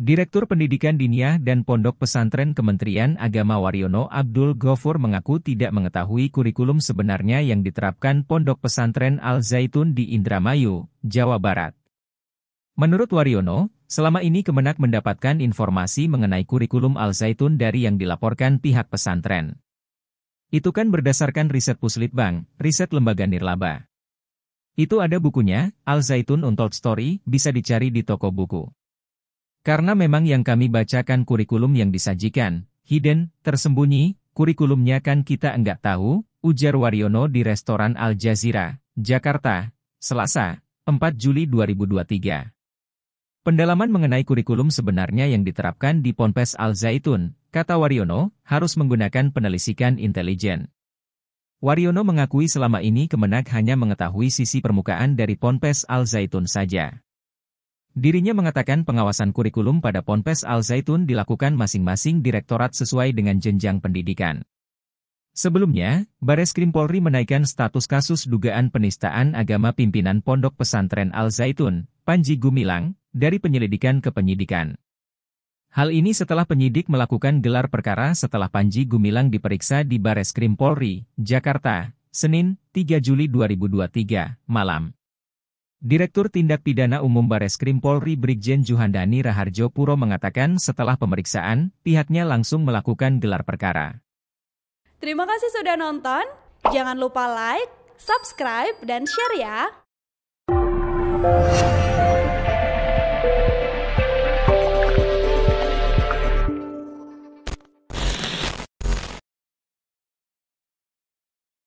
Direktur Pendidikan Diniyah dan Pondok Pesantren Kementerian Agama Waryono Abdul Ghofur mengaku tidak mengetahui kurikulum sebenarnya yang diterapkan Pondok Pesantren Al-Zaytun di Indramayu, Jawa Barat. Menurut Waryono, selama ini Kemenak mendapatkan informasi mengenai kurikulum Al-Zaytun dari yang dilaporkan pihak pesantren. Itu kan berdasarkan riset Puslitbang, riset lembaga nirlaba. Itu ada bukunya, Al-Zaytun Untold Story, bisa dicari di toko buku. Karena memang yang kami bacakan kurikulum yang disajikan, hidden, tersembunyi, kurikulumnya kan kita enggak tahu, ujar Waryono di Restoran Al Jazeera, Jakarta, Selasa, 4 Juli 2023. Pendalaman mengenai kurikulum sebenarnya yang diterapkan di Ponpes Al-Zaytun, kata Waryono, harus menggunakan penelitian intelijen. Waryono mengakui selama ini Kemenak hanya mengetahui sisi permukaan dari Ponpes Al-Zaytun saja. Dirinya mengatakan pengawasan kurikulum pada Ponpes Al-Zaytun dilakukan masing-masing direktorat sesuai dengan jenjang pendidikan. Sebelumnya, Bareskrim Polri menaikkan status kasus dugaan penistaan agama pimpinan Pondok Pesantren Al-Zaytun, Panji Gumilang, dari penyelidikan ke penyidikan. Hal ini setelah penyidik melakukan gelar perkara setelah Panji Gumilang diperiksa di Bareskrim Polri, Jakarta, Senin, 3 Juli 2023, malam. Direktur Tindak Pidana Umum Bareskrim Polri Brigjen Djuhandhani Rahardjo Puro mengatakan setelah pemeriksaan, pihaknya langsung melakukan gelar perkara. Terima kasih sudah nonton, jangan lupa like, subscribe, dan share ya!